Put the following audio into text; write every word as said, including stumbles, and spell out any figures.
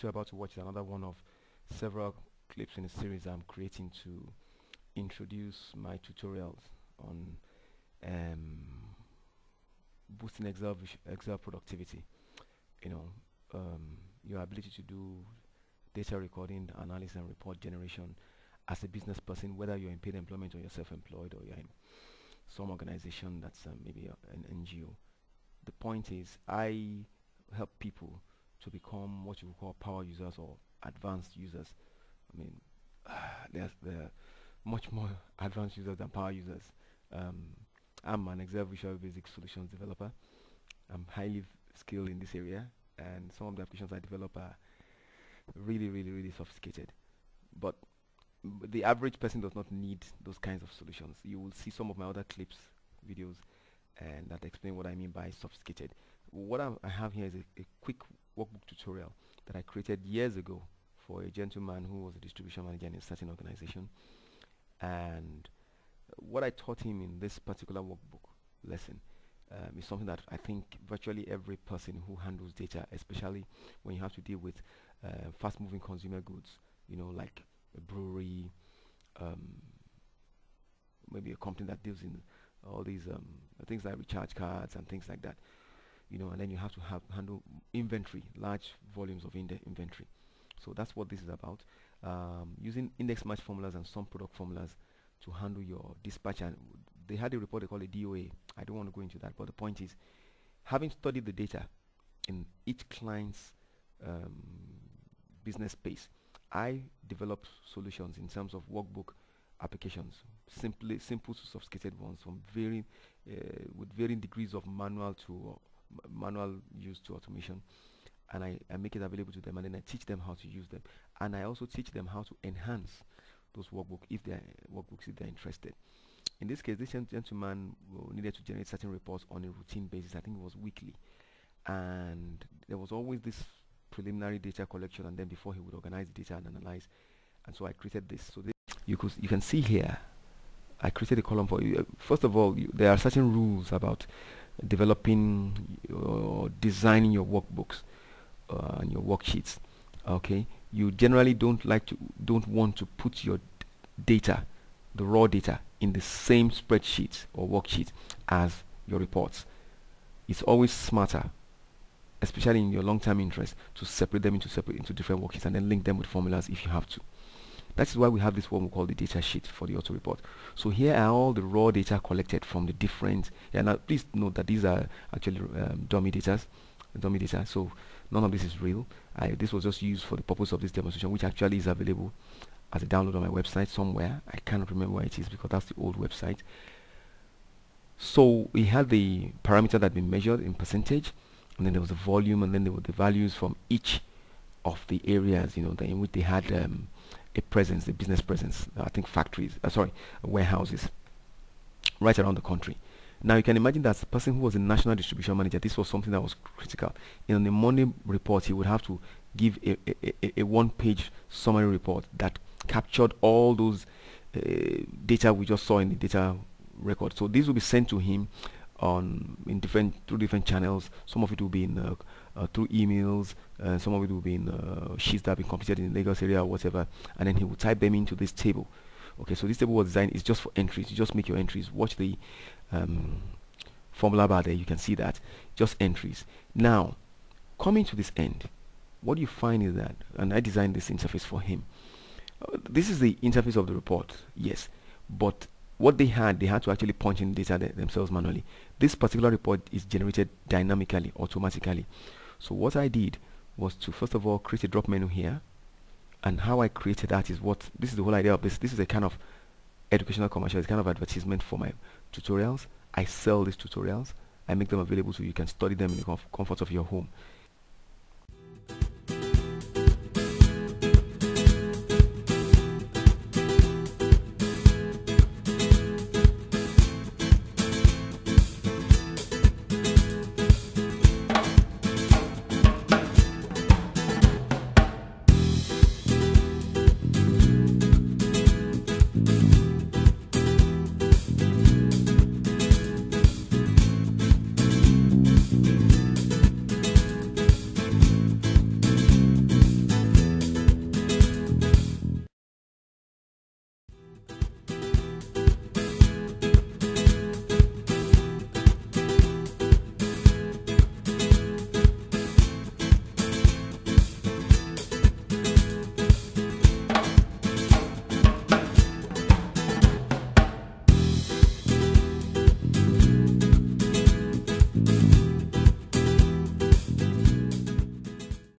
what you're about to watch is another one of several clips in a series I'm creating to introduce my tutorials on um, boosting Excel, Excel productivity. You know, um, your ability to do data recording, analysis, and report generation as a business person, whether you're in paid employment or you're self-employed or you're in some organization that's uh, maybe a, an N G O. The point is, I help people to become what you would call power users or advanced users. I mean, uh, there's there much more advanced users than power users. Um, I'm an Excel Visual Basic Solutions developer. I'm highly skilled in this area, and some of the applications I develop are really, really, really sophisticated. But the average person does not need those kinds of solutions. You will see some of my other clips, videos, and that explain what I mean by sophisticated. What I'm, I have here is a, a quick workbook tutorial that I created years ago for a gentleman who was a distribution manager in a certain organization. And what I taught him in this particular workbook lesson um, is something that I think virtually every person who handles data, especially when you have to deal with uh, fast-moving consumer goods, you know, like a brewery, um, maybe a company that deals in all these um, things like recharge cards and things like that, you know, and then you have to have handle inventory, large volumes of inventory. So that's what this is about. Um, using index/match formulas and sum product formulas to handle your dispatch, and they had a report they call a D O A. I don't want to go into that, but the point is, having studied the data in each client's um, business space, I developed solutions in terms of workbook applications, simply simple to sophisticated ones, from varying uh, with varying degrees of manual to uh, manual use to automation, and I, I make it available to them, and then I teach them how to use them, and I also teach them how to enhance those workbook if they're workbooks if they're interested. In this case, this gentleman needed to generate certain reports on a routine basis. I think it was weekly, and there was always this preliminary data collection, and then before he would organize the data and analyze. And so I created this. So this you could you can see here, I created a column for you. Uh, first of all, you, there are certain rules about developing or designing your workbooks uh, and your worksheets. Okay, you generally don't like to don't want to put your data, the raw data, in the same spreadsheet or worksheet as your reports. It's always smarter, especially in your long-term interest, to separate them into separate into different worksheets and then link them with formulas if you have to. That is why we have this one we call the data sheet for the auto report. So here are all the raw data collected from the different, and now please note that these are actually um, dummy data, dummy data, so none of this is real. I, this was just used for the purpose of this demonstration, which actually is available as a download on my website somewhere. I cannot remember where it is because that's the old website. So we had the parameter that had been measured in percentage, and then there was the volume, and then there were the values from each of the areas, you know, the, in which they had um, a presence, the business presence. I think factories, uh, sorry, warehouses, right around the country. Now you can imagine that the person who was a national distribution manager, this was something that was critical. In the morning report, he would have to give a, a, a, a one-page summary report that captured all those uh, data we just saw in the data record. So these will be sent to him on in different through different channels. Some of it will be in uh, uh, through emails, uh, some of it will be in uh, sheets that have been completed in the Lagos area or whatever, and then he will type them into this table. Okay, so this table was designed, it's just for entries. You just make your entries. Watch the um, formula bar there, you can see that, just entries. Now coming to this end, what you find is that, and I designed this interface for him, uh, this is the interface of the report, yes, but what they had, they had to actually punch in data th themselves manually. This particular report is generated dynamically, automatically. So what I did was to, first of all, create a drop menu here. And how I created that is what, this is the whole idea of this. This is a kind of educational commercial, it's kind of advertisement for my tutorials. I sell these tutorials. I make them available so you can study them in the comf comfort of your home.